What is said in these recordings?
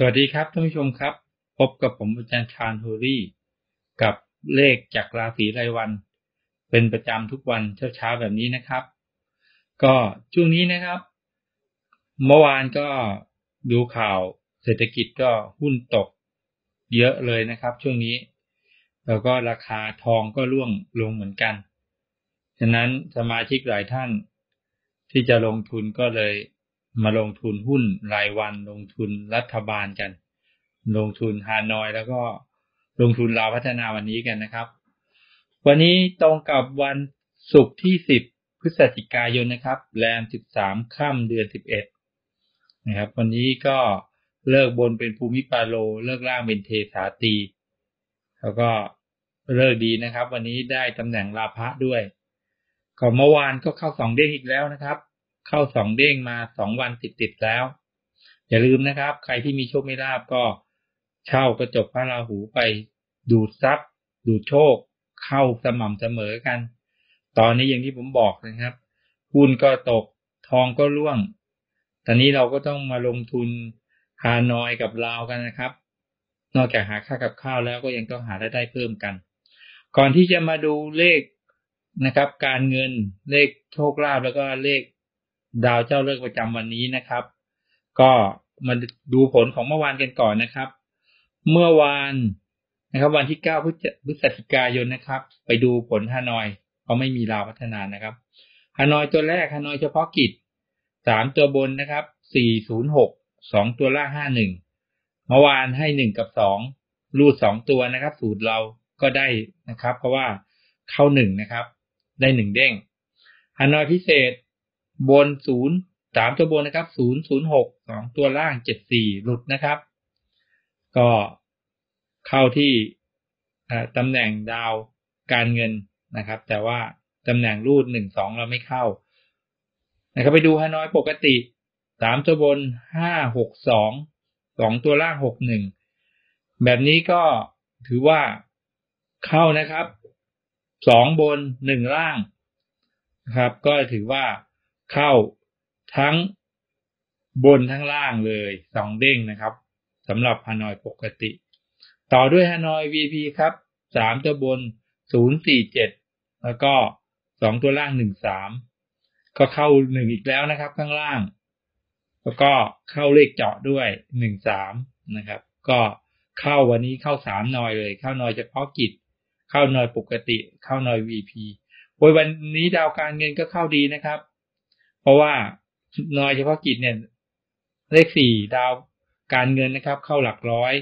สวัสดีครับท่านผู้ชมครับพบกับผมอาจารย์ชาญโฮลี่กับเลขจากราศีรายวันเป็นประจำทุกวันเช้าๆแบบนี้นะครับก็ช่วงนี้นะครับเมื่อวานก็ดูข่าวเศรษฐกิจก็หุ้นตกเยอะเลยนะครับช่วงนี้แล้วก็ราคาทองก็ร่วงลงเหมือนกันฉะนั้นสมาชิกหลายท่านที่จะลงทุนก็เลยมาลงทุนหุ้นรายวันลงทุนรัฐบาลกันลงทุนฮานอยแล้วก็ลงทุนลาวพัฒนาวันนี้กันนะครับวันนี้ตรงกับวันศุกร์ที่10พฤศจิกายนนะครับแรม13ค่ำเดือน11นะครับวันนี้ก็เลิกบนเป็นภูมิปาโลเลิกล่างเป็นเทสาตีแล้วก็เลิกดีนะครับวันนี้ได้ตำแหน่งลาภะด้วยก็เมื่อวานก็เข้า2เด้งอีกแล้วนะครับเข้า2เด้งมา2วันติดแล้วอย่าลืมนะครับใครที่มีโชคไม่ลาภก็เช่ากระจกพระราหูไปดูดทรัพย์ดูดโชคเข้าสม่ำเสมอกันตอนนี้อย่างที่ผมบอกนะครับหุ้นก็ตกทองก็ร่วงตอนนี้เราก็ต้องมาลงทุนฮานอยกับลาวกันนะครับนอกจากหาค่ากับข้าวแล้วก็ยังต้องหารายได้เพิ่มกันก่อนที่จะมาดูเลขนะครับการเงินเลขโชคลาภแล้วก็เลขดาวเจ้าเลิกประจำวันนี้นะครับก็มาดูผลของเมื่อวานกันก่อนนะครับเมื่อวานนะครับวันที่9พฤศจิกายนนะครับไปดูผลฮานอยเขาไม่มีลาวพัฒนานะครับฮานอยตัวแรกฮานอยเฉพาะกิจ3ตัวบนนะครับ406 2ตัวล่าง51เมื่อวานให้1กับ2รูด2ตัวนะครับสูตรเราก็ได้นะครับเพราะว่าเข้า1นะครับได้1เด้งฮานอยพิเศษบน0 3ตัวบนนะครับ006 2ตัวล่าง74หลุดนะครับก็เข้าที่ตำแหน่งดาวการเงินนะครับแต่ว่าตำแหน่งรูด1 2เราไม่เข้านะครับไปดูฮานอยปกติ3ตัวบน562 2ตัวล่าง61แบบนี้ก็ถือว่าเข้านะครับ2บน1ล่างนะครับก็ถือว่าเข้าทั้งบนทั้งล่างเลย2เด้งนะครับสำหรับฮานอยปกติต่อด้วยฮานอย VP ครับ3ตัวบน047แล้วก็2ตัวล่าง13ก็เข้า1อีกแล้วนะครับข้างล่างแล้วก็เข้าเลขเจาะด้วย13นะครับก็เข้าวันนี้เข้า3นอยเลยเข้านอยเฉพาะกิจเข้านอยปกติเข้านอย VP วันนี้ดาวการเงินก็เข้าดีนะครับเพราะว่านอยเฉพาะกิจเนี่ยเลข4ดาวการเงินนะครับเข้าหลักร้อย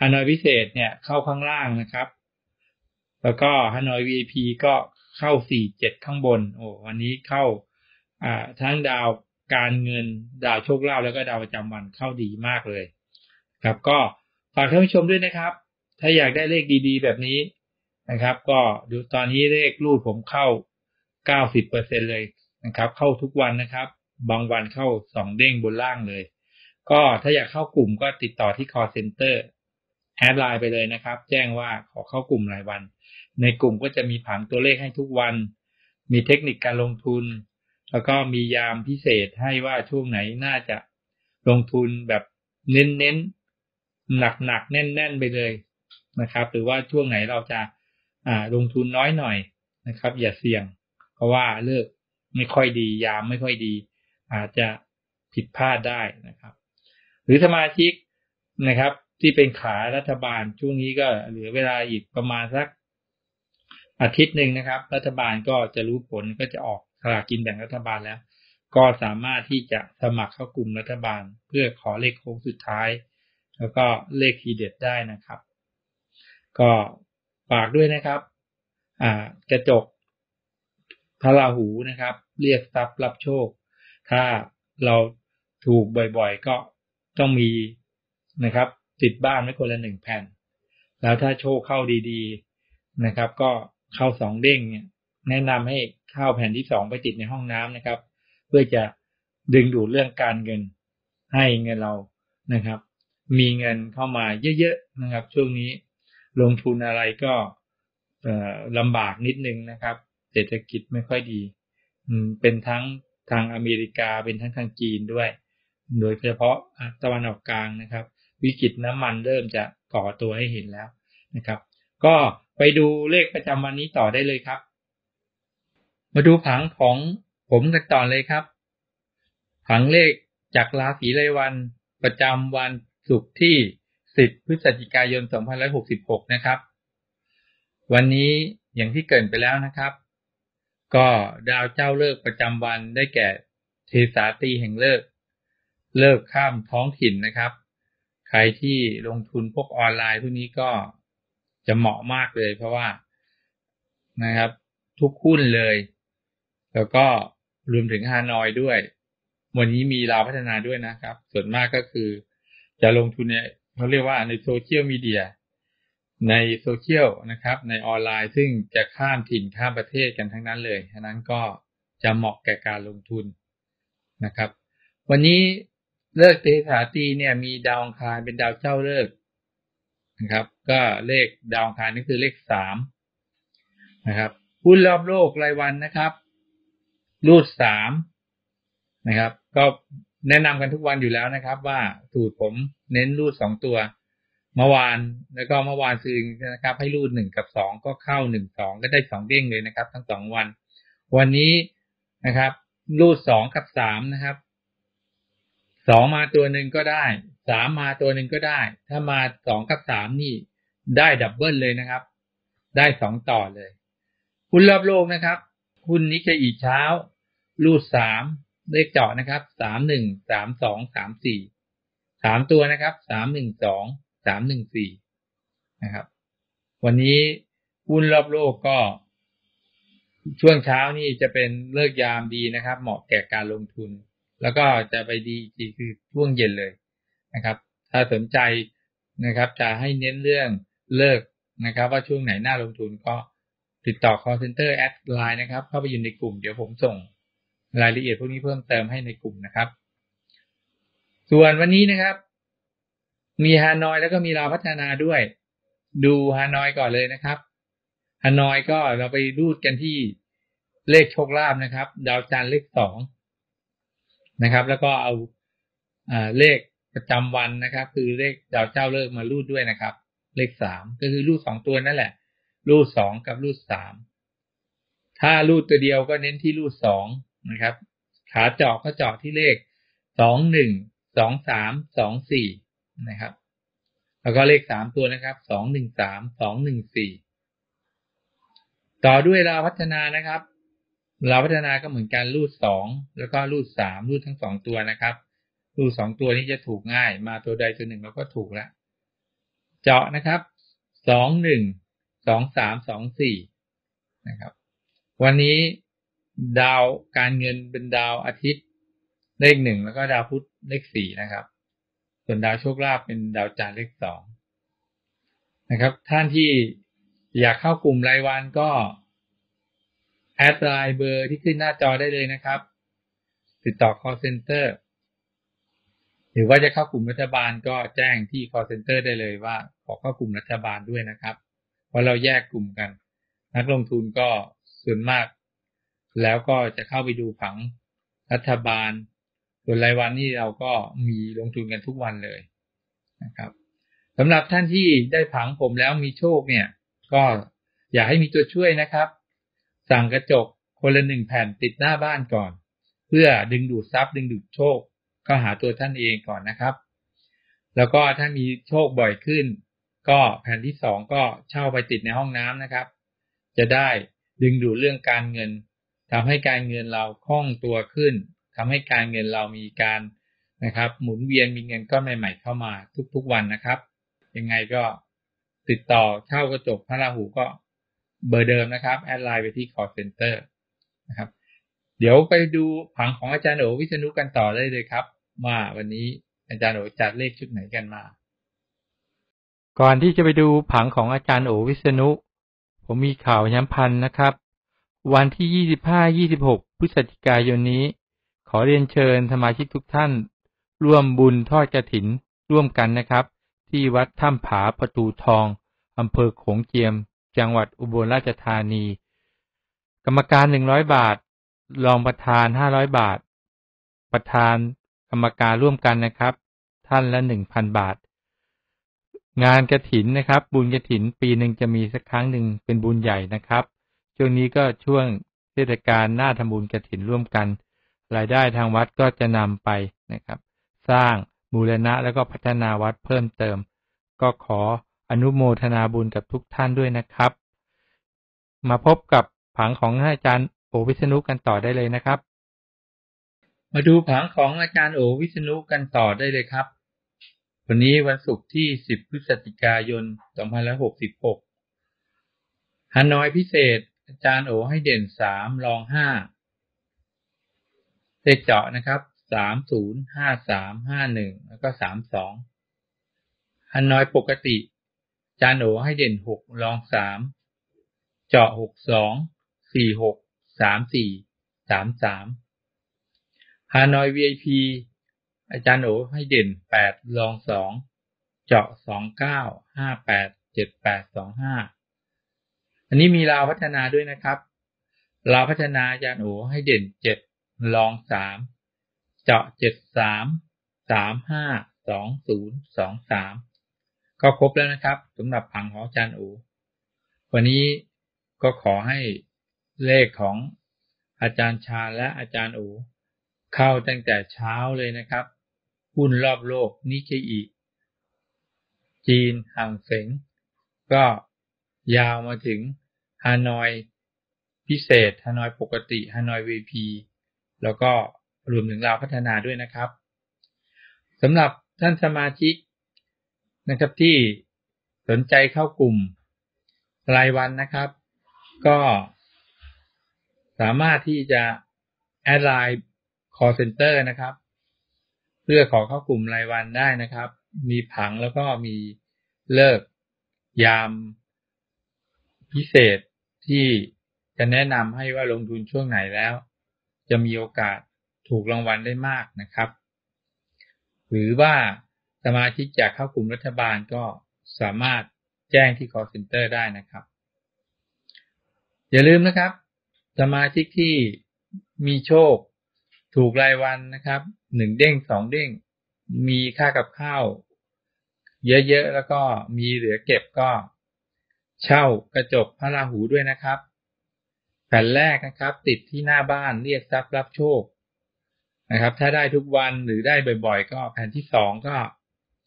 ฮานอยพิเศษเนี่ยเข้าข้างล่างนะครับแล้วก็ฮานอย VIP ก็เข้า47ข้างบนโอ้วันนี้เข้าทั้งดาวการเงินดาวโชคลาภแล้วก็ดาวประจำวันเข้าดีมากเลยครับก็ฝากท่านผู้ชมด้วยนะครับถ้าอยากได้เลขดีๆแบบนี้นะครับก็ดูตอนนี้เลขรูดผมเข้า 90% เลยนะครับเข้าทุกวันนะครับบางวันเข้า2เด้งบนล่างเลยก็ถ้าอยากเข้ากลุ่มก็ติดต่อที่ call center แอดไลน์ไปเลยนะครับแจ้งว่าขอเข้ากลุ่มรายวันในกลุ่มก็จะมีผังตัวเลขให้ทุกวันมีเทคนิคการลงทุนแล้วก็มียามพิเศษให้ว่าช่วงไหนน่าจะลงทุนแบบเน้นๆหนักๆแน่นๆไปเลยนะครับหรือว่าช่วงไหนเราจะลงทุนน้อยหน่อยนะครับอย่าเสี่ยงเพราะว่าเลิกไม่ค่อยดียามไม่ค่อยดีอาจจะผิดพลาดได้นะครับหรือสมาชิกนะครับที่เป็นขารัฐบาลช่วงนี้ก็เหลือเวลาอีกประมาณสักอาทิตย์หนึ่งนะครับรัฐบาลก็จะรู้ผลก็จะออกสลากกินแบ่งรัฐบาลแล้วก็สามารถที่จะสมัครเข้ากลุ่มรัฐบาลเพื่อขอเลขโค้งสุดท้ายแล้วก็เลขทีเด็ดได้นะครับก็ฝากด้วยนะครับกระจกพระราหูนะครับเรียกทรัพย์รับโชคถ้าเราถูกบ่อยๆก็ต้องมีนะครับติดบ้านไว้คนละ1แผ่นแล้วถ้าโชคเข้าดีๆนะครับก็เข้า2เด้งเนี่ยแนะนำให้เข้าแผ่นที่2ไปติดในห้องน้ำนะครับเพื่อจะดึงดูดเรื่องการเงินให้เงินเรานะครับมีเงินเข้ามาเยอะๆนะครับช่วงนี้ลงทุนอะไรก็ลำบากนิดนึงนะครับเศรษฐกิจไม่ค่อยดีเป็นทั้งทางอเมริกาเป็นทั้งทางจีนด้วย โดยเฉพาะตะวันออกกลางนะครับวิกฤตน้ำมันเริ่มจะก่อตัวให้เห็นแล้วนะครับก็ไปดูเลขประจำวันนี้ต่อได้เลยครับมาดูผังของผมกันต่อเลยครับผังเลขจากราศีรายวันประจำวันศุกร์ที่10พฤศจิกายน2566นะครับวันนี้อย่างที่เกริ่นไปแล้วนะครับก็ดาวเจ้าฤกษ์ประจำวันได้แก่เทสาตีแห่งฤกษ์ข้ามท้องถิ่นนะครับใครที่ลงทุนพวกออนไลน์พวกนี้ก็จะเหมาะมากเลยเพราะว่านะครับทุกหุ้นเลยแล้วก็รวมถึงฮานอยด้วยวันนี้มีลาวพัฒนาด้วยนะครับส่วนมากก็คือจะลงทุนเนี่ยเขาเรียกว่าในโซเชียลมีเดียในโซเชียลนะครับในออนไลน์ซึ่งจะข้ามถิ่นข้ามประเทศกันทั้งนั้นเลยฉะนั้นก็จะเหมาะแก่การลงทุนนะครับวันนี้เลิกเทสาตีเนี่ยมีดาวอังคารเป็นดาวเจ้าเลิกนะครับก็เลขดาวอังคารนี่คือเลข3นะครับหุ้นรอบโลกรายวันนะครับรูด3นะครับก็แนะนำกันทุกวันอยู่แล้วนะครับว่าสูตรผมเน้นรูด2ตัวเมื่อวานแล้วก็เมื่อวานซื้อนะครับให้รูด1 กับ 2ก็เข้า1 2ก็ได้2เด้งเลยนะครับทั้ง2วันวันนี้นะครับรูด2 กับ 3นะครับ2มาตัวหนึ่งก็ได้3มาตัวหนึ่งก็ได้ถ้ามา2 กับ 3นี่ได้ดับเบิลเลยนะครับได้2ต่อเลยหุ้นรอบโลกนะครับหุ้นนิเคอีเช้ารูด3เลขเจาะนะครับ31 32 343ตัวนะครับ312 314นะครับวันนี้หุ้นรอบโลกก็ช่วงเช้านี่จะเป็นเลิกยามดีนะครับเหมาะแก่การลงทุนแล้วก็จะไปดีคือช่วงเย็นเลยนะครับถ้าสนใจนะครับจะให้เน้นเรื่องเลิกนะครับว่าช่วงไหนน่าลงทุนก็ติดต่อ call center แอดไลน์นะครับเข้าไปอยู่ในกลุ่มเดี๋ยวผมส่งรายละเอียดพวกนี้เพิ่มเติมให้ในกลุ่มนะครับส่วนวันนี้นะครับมีฮานอยแล้วก็มีลาวพัฒนาด้วยดูฮานอยก่อนเลยนะครับฮานอยก็เราไปรูดกันที่เลขโชคลาภนะครับดาวจันทร์เลข2นะครับแล้วก็เอาเลขประจำวันนะครับคือเลขดาวเจ้าฤกษ์มารูดด้วยนะครับเลข3ก็คือรูด2ตัวนั่นแหละรูด2 กับ รูด 3ถ้ารูดตัวเดียวก็เน้นที่รูด2นะครับขาเจาะก็เจาะที่เลข21 23 24นะครับแล้วก็เลข3ตัวนะครับ213 214ต่อด้วยลาวพัฒนานะครับลาวพัฒนาก็เหมือนกันรูด2แล้วก็รูด3รูดทั้ง2ตัวนะครับรูด2ตัวนี้จะถูกง่ายมาตัวใดตัวหนึ่งเราก็ถูกแล้วเจาะนะครับ21 23 24นะครับวันนี้ดาวการเงินเป็นดาวอาทิตย์เลข1แล้วก็ดาวพุธเลข4นะครับส่วนดาวโชคลาภเป็นดาวจันทร์เลข2นะครับท่านที่อยากเข้ากลุ่มรายวันก็แอดไลน์เบอร์ที่ขึ้นหน้าจอได้เลยนะครับติดต่อ call center หรือว่าจะเข้ากลุ่มรัฐบาลก็แจ้งที่ call center ได้เลยว่าขอเข้ากลุ่มรัฐบาลด้วยนะครับเพราะเราแยกกลุ่มกันนักลงทุนก็ส่วนมากแล้วก็จะเข้าไปดูผังรัฐบาลส่วนรายวันนี่เราก็มีลงทุนกันทุกวันเลยนะครับสำหรับท่านที่ได้ผังผมแล้วมีโชคเนี่ยก็อยากให้มีตัวช่วยนะครับสั่งกระจกคนละ1แผ่นติดหน้าบ้านก่อนเพื่อดึงดูดทรัพย์ดึงดูดโชคก็หาตัวท่านเองก่อนนะครับแล้วก็ถ้ามีโชคบ่อยขึ้นก็แผ่นที่2ก็เช่าไปติดในห้องน้ำนะครับจะได้ดึงดูดเรื่องการเงินทำให้การเงินเราคล่องตัวขึ้นทำให้การเงินเรามีการนะครับหมุนเวียนมีเงินก้อนใหม่ๆเข้ามาทุกๆวันนะครับยังไงก็ติดต่อเช่ากระจกพระราหูก็เบอร์เดิมนะครับแอดไลน์ไปที่ call center นะครับเดี๋ยวไปดูผังของอาจารย์โอวิษณุกันต่อได้เลยครับว่าวันนี้อาจารย์โอจัดเลขชุดไหนกันมาก่อนที่จะไปดูผังของอาจารย์โอวิษณุผมมีข่าวย้ำพันนะครับวันที่25-26พฤศจิกายนนี้ขอเรียนเชิญสมาชิกทุกท่านร่วมบุญทอดกฐินร่วมกันนะครับที่วัดถ้ำผาประตูทองอำเภอโขงเจียมจังหวัดอุบลราชธานีกรรมการ100 บาทรองประธาน500 บาทประธานก รรมการร่วมกันนะครับท่านละ 1,000 บาทงานกฐินนะครับบุญกฐินปีหนึ่งจะมีสักครั้งหนึ่งเป็นบุญใหญ่นะครับช่วงนี้ก็ช่วงเทศกาลหน้าทำบุญกฐินร่วมกันรายได้ทางวัดก็จะนำไปนะครับสร้างมูลนะแล้วก็พัฒนาวัดเพิ่มเติมก็ขออนุโมทนาบุญกับทุกท่านด้วยนะครับมาพบกับผังของอาจารย์โอวิษณุกันต่อได้เลยนะครับมาดูผังของอาจารย์โอวิษณุกันต่อได้เลยครับวันนี้วันศุกร์ที่10พฤศจิกายน2566ฮานอยพิเศษอาจารย์โอให้เด่น3รอง5เลขเจาะนะครับ30 53 51แล้วก็32ฮานอยปกติอาจารย์โอให้เด่น6รอง3เจาะ62 46 34 33ฮานอย VIPอาจารย์โอให้เด่น8รอง2เจาะ29 58 78 25อันนี้มีลาวพัฒนาด้วยนะครับลาวพัฒนาอาจารย์โอให้เด่น7รอง3เจาะ73 35 20 23ก็ครบแล้วนะครับสำหรับผังของอาจารย์โอวันนี้ก็ขอให้เลขของอาจารย์ชาและอาจารย์โอเข้าตั้งแต่เช้าเลยนะครับหุ้นรอบโลกนิเคอิจีนฮั่งเส็งก็ยาวมาถึงฮานอยพิเศษฮานอยปกติฮานอย VIP แล้วก็รวมถึงลาวพัฒนาด้วยนะครับสำหรับท่านสมาชิกนะครับที่สนใจเข้ากลุ่มรายวันนะครับก็สามารถที่จะแอดไลน์call center นะครับเพื่อขอเข้ากลุ่มรายวันได้นะครับมีผังแล้วก็มีเลิกยามพิเศษที่จะแนะนำให้ว่าลงทุนช่วงไหนแล้วจะมีโอกาสถูกรางวัลได้มากนะครับหรือว่าสมาชิกอยากเข้ากลุ่มรัฐบาลก็สามารถแจ้งที่ call center ได้นะครับอย่าลืมนะครับสมาชิกที่มีโชคถูกรายวันนะครับ1เด้ง2เด้งมีค่ากับข้าวเยอะๆแล้วก็มีเหลือเก็บก็เช่ากระจกพระราหูด้วยนะครับแผ่นแรกนะครับติดที่หน้าบ้านเรียกทรัพย์รับโชคนะครับถ้าได้ทุกวันหรือได้บ่อยๆก็แผ่นที่2ก็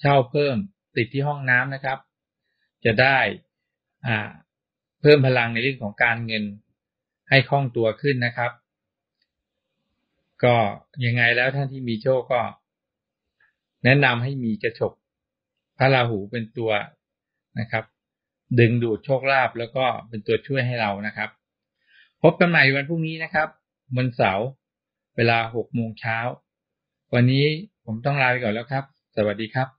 เช่าเพิ่มติดที่ห้องน้ำนะครับจะได้เพิ่มพลังในเรื่องของการเงินให้คล่องตัวขึ้นนะครับก็ยังไงแล้วท่านที่มีโชคก็แนะนำให้มีกระจกพระราหูเป็นตัวนะครับดึงดูดโชคลาภแล้วก็เป็นตัวช่วยให้เรานะครับพบกันใหม่วันพรุ่งนี้นะครับวันเสาร์เวลา 6 โมงเช้าวันนี้ผมต้องลาไปก่อนแล้วครับสวัสดีครับ